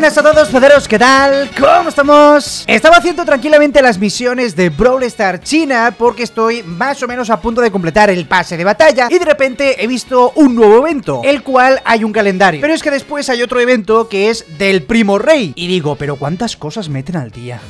buenas a todos, poderos, ¿qué tal? ¿Cómo estamos? Estaba haciendo tranquilamente las misiones de Brawl Stars China porque estoy más o menos a punto de completar el pase de batalla y de repente he visto un nuevo evento, el cual hay un calendario, pero es que después hay otro evento que es del Primo Rey y digo, pero ¿cuántas cosas meten al día?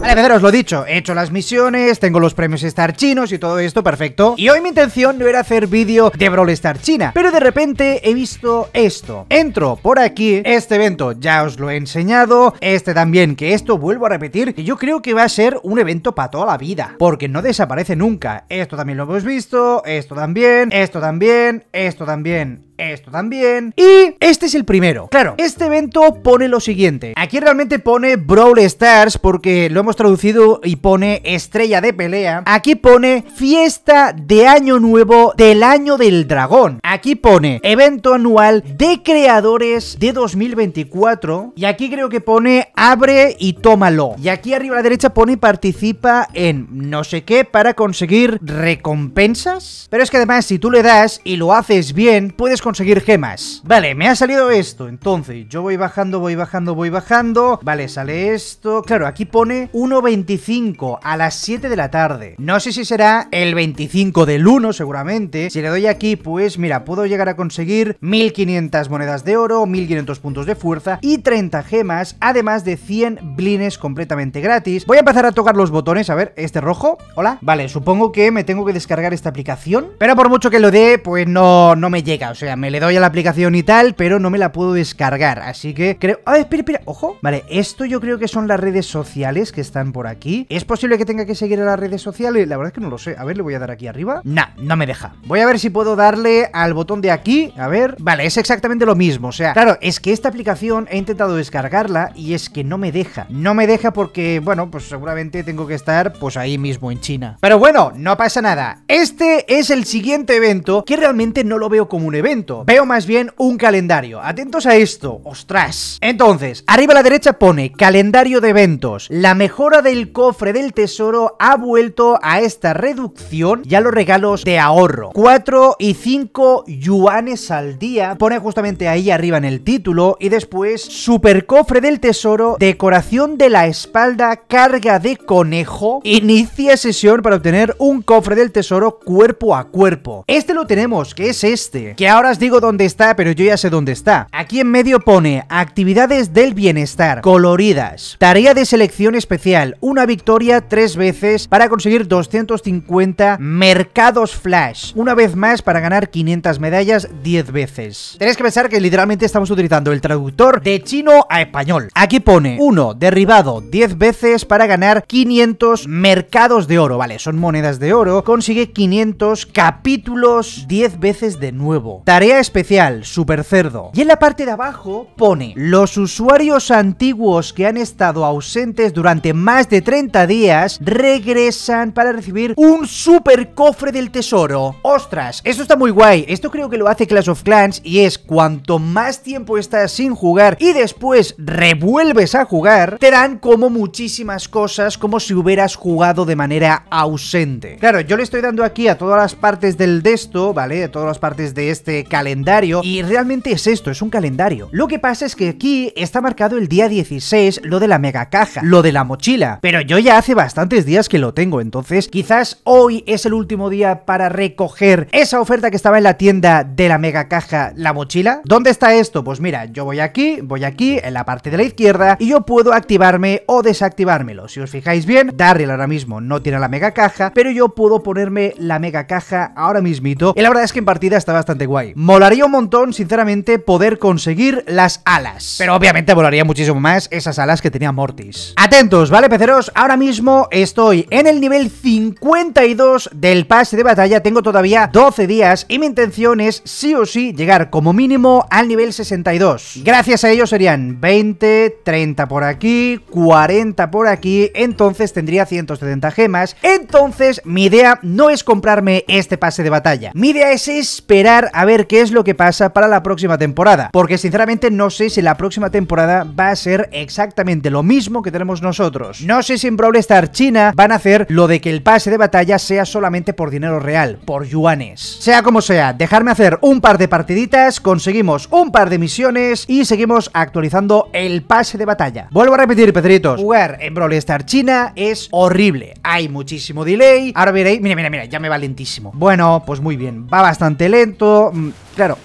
Vale, Pedro, os lo he dicho, he hecho las misiones, tengo los premios Star chinos y todo esto, perfecto. Y hoy mi intención no era hacer vídeo de Brawl Stars China, pero de repente he visto esto. Entro por aquí, este evento ya os lo he enseñado, este también, que esto vuelvo a repetir, que yo creo que va a ser un evento para toda la vida, porque no desaparece nunca. Esto también lo hemos visto, esto también, esto también, esto también. Esto también. Y este es el primero. Claro, este evento pone lo siguiente. Aquí realmente pone Brawl Stars porque lo hemos traducido y pone estrella de pelea. Aquí pone fiesta de año nuevo del año del dragón. Aquí pone evento anual de creadores de 2024. Y aquí creo que pone abre y tómalo. Y aquí arriba a la derecha pone participa en no sé qué para conseguir recompensas. Pero es que además si tú le das y lo haces bien, puedes conseguir gemas. Vale, me ha salido esto. Entonces, yo voy bajando, voy bajando, voy bajando. Vale, sale esto. Claro, aquí pone 1.25 a las 7 de la tarde. No sé si será el 25 del 1, seguramente. Si le doy aquí, pues mira, puedo llegar a conseguir 1.500 monedas de oro, 1.500 puntos de fuerza y 30 gemas, además de 100 blines completamente gratis. Voy a empezar a tocar los botones. A ver, este rojo. Hola. Vale, supongo que me tengo que descargar esta aplicación, pero por mucho que lo dé, pues no me llega. O sea, me le doy a la aplicación y tal, pero no me la puedo descargar, así que creo... ¡Ah, espera, espera! ¡Ojo! Vale, esto yo creo que son las redes sociales que están por aquí. ¿Es posible que tenga que seguir a las redes sociales? La verdad es que no lo sé. A ver, le voy a dar aquí arriba. Nah, no me deja. Voy a ver si puedo darle al botón de aquí. A ver... Vale, es exactamente lo mismo, o sea... Claro, es que esta aplicación he intentado descargarla y es que no me deja. No me deja porque, bueno, pues seguramente tengo que estar, pues ahí mismo en China. Pero bueno, no pasa nada. Este es el siguiente evento que realmente no lo veo como un evento, veo más bien un calendario. Atentos a esto, ostras. Entonces, arriba a la derecha pone calendario de eventos, la mejora del cofre del tesoro ha vuelto a esta reducción y a los regalos de ahorro, 4 y 5 yuanes al día, pone justamente ahí arriba en el título. Y después, super cofre del tesoro, decoración de la espalda, carga de conejo, inicia sesión para obtener un cofre del tesoro cuerpo a cuerpo. Este lo tenemos, que es este, que ahora os digo dónde está, pero yo ya sé dónde está. Aquí en medio pone actividades del bienestar, coloridas, tarea de selección especial, una victoria 3 veces para conseguir 250 mercados flash, una vez más para ganar 500 medallas 10 veces. Tenéis que pensar que literalmente estamos utilizando el traductor de chino a español. Aquí pone 1 derribado 10 veces para ganar 500 mercados de oro, vale, son monedas de oro, consigue 500 capítulos 10 veces de nuevo. Tarea especial, super cerdo. Y en la parte de abajo pone los usuarios antiguos que han estado ausentes durante más de 30 días regresan para recibir un super cofre del tesoro. Ostras, esto está muy guay. Esto creo que lo hace Clash of Clans y es cuanto más tiempo estás sin jugar y después revuelves a jugar, te dan como muchísimas cosas como si hubieras jugado de manera ausente. Claro, yo le estoy dando aquí a todas las partes del de esto, ¿vale? A todas las partes de este calendario y realmente es esto, es un calendario. Lo que pasa es que aquí está marcado el día 16 lo de la mega caja, lo de la mochila, pero yo ya hace bastantes días que lo tengo, entonces quizás hoy es el último día para recoger esa oferta que estaba en la tienda de la mega caja, la mochila. ¿Dónde está esto? Pues mira, yo voy aquí en la parte de la izquierda y yo puedo activarme o desactivármelo. Si os fijáis bien, Darryl ahora mismo no tiene la mega caja, pero yo puedo ponerme la mega caja ahora mismito y la verdad es que en partida está bastante guay. Molaría un montón, sinceramente, poder conseguir las alas, pero obviamente molaría muchísimo más esas alas que tenía Mortis. Atentos, ¿vale, peceros? Ahora mismo estoy en el nivel 52 del pase de batalla, tengo todavía 12 días y mi intención es sí o sí llegar como mínimo al nivel 62. Gracias a ello serían 20, 30 por aquí, 40 por aquí, entonces tendría 170 gemas. Entonces mi idea no es comprarme este pase de batalla, mi idea es esperar a ver qué es lo que pasa para la próxima temporada, porque sinceramente no sé si la próxima temporada va a ser exactamente lo mismo que tenemos nosotros. No sé si en Brawl Stars China van a hacer lo de que el pase de batalla sea solamente por dinero real, por yuanes. Sea como sea, dejarme hacer un par de partiditas, conseguimos un par de misiones y seguimos actualizando el pase de batalla. Vuelvo a repetir, Pedritos, jugar en Brawl Stars China es horrible, hay muchísimo delay. Ahora veréis, mira, mira, mira, ya me va lentísimo. Bueno, pues muy bien, va bastante lento. Claro,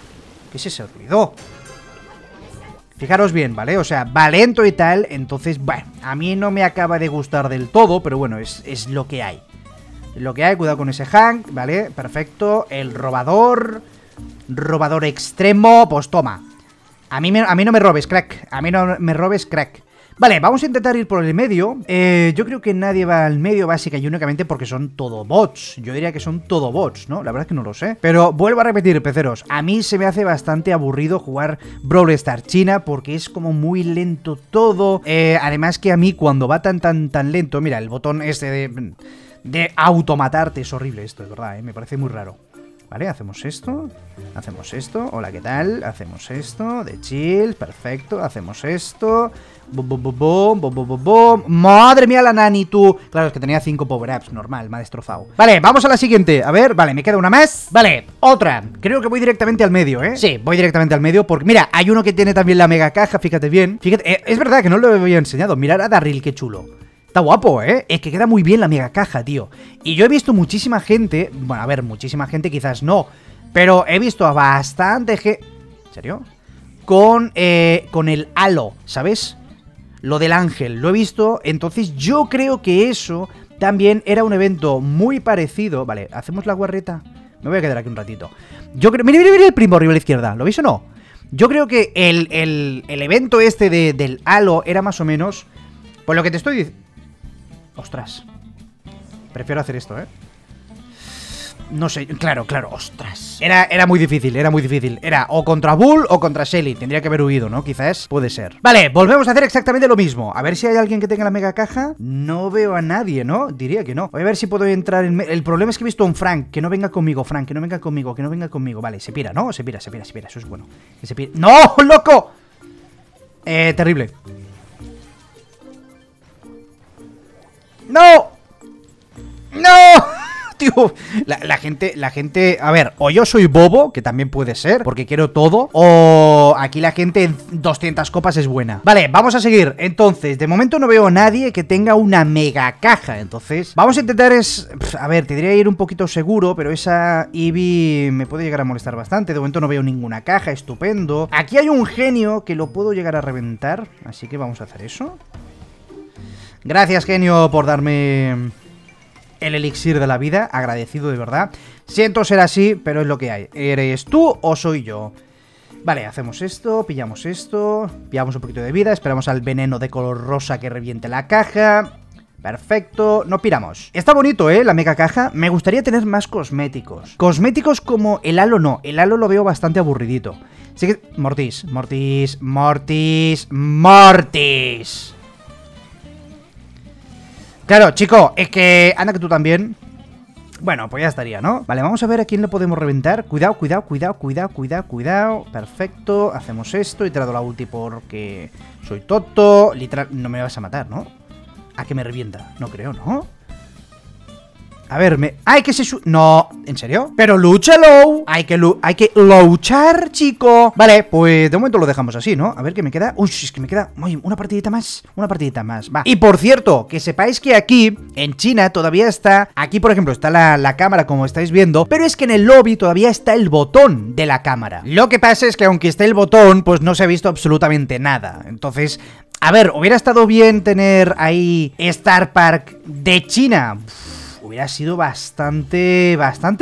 ¿qué es ese ruido? Fijaros bien, ¿vale? O sea, va lento y tal, entonces, bueno, a mí no me acaba de gustar del todo, pero bueno, es lo que hay. Lo que hay, cuidado con ese Hank, ¿vale? Perfecto, el robador, robador extremo, pues toma. A mí no me robes, crack, a mí no me robes, crack. Vale, vamos a intentar ir por el medio. Yo creo que nadie va al medio básica y únicamente porque son todo bots. Yo diría que son todo bots, ¿no? La verdad es que no lo sé. Pero vuelvo a repetir, peceros, a mí se me hace bastante aburrido jugar Brawl Stars China porque es como muy lento todo. Además que a mí cuando va tan lento... Mira, el botón este de automatarte es horrible esto, es verdad, me parece muy raro. Vale, hacemos esto, hola, ¿qué tal? Hacemos esto, de chill, perfecto, hacemos esto, bum, bum, bum, bum, bum, bum, bum, bum. Madre mía la nani, tú. Claro, es que tenía 5 power-ups, normal, me ha destrozado. Vale, vamos a la siguiente, a ver, vale, me queda una más. Vale, otra, creo que voy directamente al medio, ¿eh? Sí, voy directamente al medio porque, mira, hay uno que tiene también la mega caja, fíjate bien. Fíjate, es verdad que no lo había enseñado, mirad a Darryl, qué chulo. Está guapo, ¿eh? Es que queda muy bien la mega caja, tío. Y yo he visto muchísima gente... Bueno, a ver, muchísima gente quizás no, pero he visto a bastante gente... ¿En serio? Con el halo, ¿sabes? Lo del ángel, lo he visto. Entonces yo creo que eso también era un evento muy parecido. Vale, hacemos la guarreta. Me voy a quedar aquí un ratito. Yo creo... Mira, mira, mira el primo arriba a la izquierda. ¿Lo veis o no? Yo creo que el evento este del halo era más o menos... Pues lo que te estoy diciendo... Ostras, prefiero hacer esto, ¿eh? No sé, claro, claro, ostras. Era muy difícil, era muy difícil. Era o contra Bull o contra Shelly. Tendría que haber huido, ¿no? Quizás, puede ser. Vale, volvemos a hacer exactamente lo mismo. A ver si hay alguien que tenga la mega caja. No veo a nadie, ¿no? Diría que no. Voy a ver si puedo entrar en... El problema es que he visto a un Frank. Que no venga conmigo, Frank, que no venga conmigo, que no venga conmigo. Vale, se pira, ¿no? Se pira, eso es bueno. Que se pira... ¡No, loco! Terrible. ¡No! ¡No! Tío, la gente... A ver, o yo soy bobo, que también puede ser, porque quiero todo, o aquí la gente en 200 copas es buena. Vale, vamos a seguir. Entonces, de momento no veo a nadie que tenga una mega caja. Entonces, vamos a intentar es... A ver, tendría que ir un poquito seguro, pero esa Eevee me puede llegar a molestar bastante. De momento no veo ninguna caja, estupendo. Aquí hay un genio que lo puedo llegar a reventar, así que vamos a hacer eso. Gracias, genio, por darme el elixir de la vida. Agradecido, de verdad. Siento ser así, pero es lo que hay. ¿Eres tú o soy yo? Vale, hacemos esto. Pillamos un poquito de vida. Esperamos al veneno de color rosa que reviente la caja. Perfecto, no piramos. Está bonito, ¿eh? La mega caja. Me gustaría tener más cosméticos. Cosméticos como el halo no. El halo lo veo bastante aburridito. Así que... Mortis. Claro, chico, es que... Anda que tú también. Bueno, pues ya estaría, ¿no? Vale, vamos a ver a quién le podemos reventar. Cuidado. Perfecto, hacemos esto. He tirado la ulti porque soy tonto. Literal, no me vas a matar, ¿no? ¿A que me revienta? No creo, ¿no? A ver, me... ¡Ay, que se su... No, ¿en serio? Pero lúchalo. Hay que luchar, chico. Vale, pues de momento lo dejamos así, ¿no? A ver, ¿qué me queda? Uy, es que me queda... Uy, una partidita más, va. Y por cierto, que sepáis que aquí, en China, todavía está... Aquí, por ejemplo, está la cámara, como estáis viendo. Pero es que en el lobby todavía está el botón de la cámara. Lo que pasa es que aunque esté el botón, pues no se ha visto absolutamente nada. Entonces... A ver, hubiera estado bien tener ahí Star Park de China. Hubiera sido bastante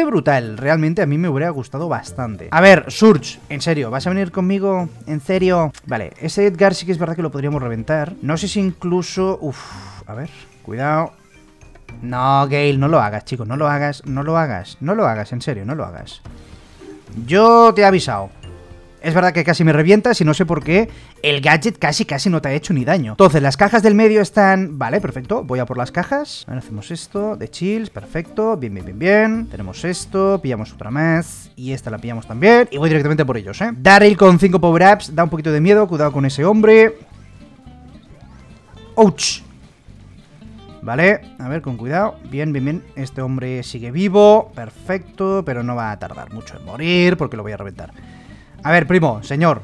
brutal. Realmente a mí me hubiera gustado bastante. A ver, Surge, en serio, ¿vas a venir conmigo? En serio. Vale, ese Edgar sí que es verdad que lo podríamos reventar. No sé si incluso... Uf, a ver, cuidado. No, Gale, no lo hagas, chicos, no lo hagas, en serio, no lo hagas. Yo te he avisado. Es verdad que casi me revientas y no sé por qué el gadget casi no te ha hecho ni daño. Entonces, las cajas del medio están... Vale, perfecto. Voy a por las cajas. Ahora hacemos esto de chills. Perfecto. Bien, bien, bien, bien. Tenemos esto. Pillamos otra más. Y esta la pillamos también. Y voy directamente por ellos, ¿eh? Darryl con 5 power-ups. Da un poquito de miedo. Cuidado con ese hombre. ¡Ouch! Vale, a ver, con cuidado. Bien, bien, bien. Este hombre sigue vivo. Perfecto, pero no va a tardar mucho en morir porque lo voy a reventar. A ver, primo, señor.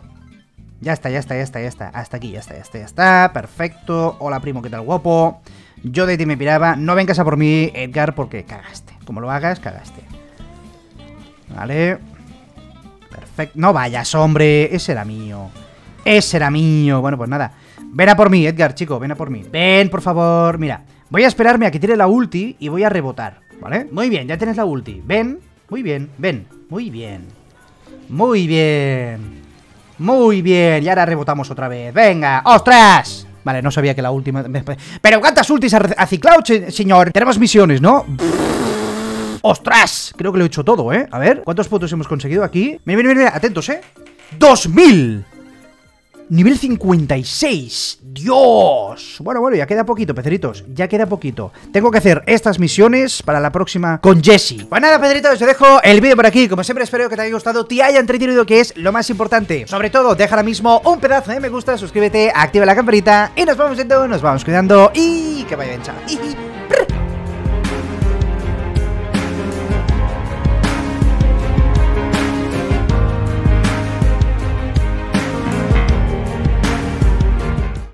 Ya está. Hasta aquí, ya está. Perfecto. Hola, primo, ¿qué tal, guapo? Yo de ti me piraba. No vengas a por mí, Edgar, porque cagaste. Como lo hagas, cagaste. Vale. Perfecto. No vayas, hombre. Ese era mío. Bueno, pues nada. Ven a por mí, Edgar, chico. Ven a por mí. Ven, por favor. Mira. Voy a esperarme a que tire la ulti y voy a rebotar, ¿vale? Muy bien, ya tienes la ulti. Ven, muy bien, ven. Muy bien. Y ahora rebotamos otra vez. ¡Venga! ¡Ostras! Vale, no sabía que la última... Pero ¿cuántas ultis ha ciclado, señor? Tenemos misiones, ¿no? ¡Ostras! Creo que lo he hecho todo, ¿eh? A ver, ¿cuántos puntos hemos conseguido aquí? Mira. Atentos, ¿eh? ¡2000! Nivel 56. ¡Dios! Bueno, ya queda poquito, peceritos. Ya queda poquito. Tengo que hacer estas misiones para la próxima con Jessy. Pues nada, peceritos, os dejo el vídeo por aquí. Como siempre, espero que te haya gustado, te haya entretenido, que es lo más importante. Sobre todo, deja ahora mismo un pedazo de me gusta, suscríbete, activa la campanita y nos vamos viendo, nos vamos cuidando y que vaya bien, chao.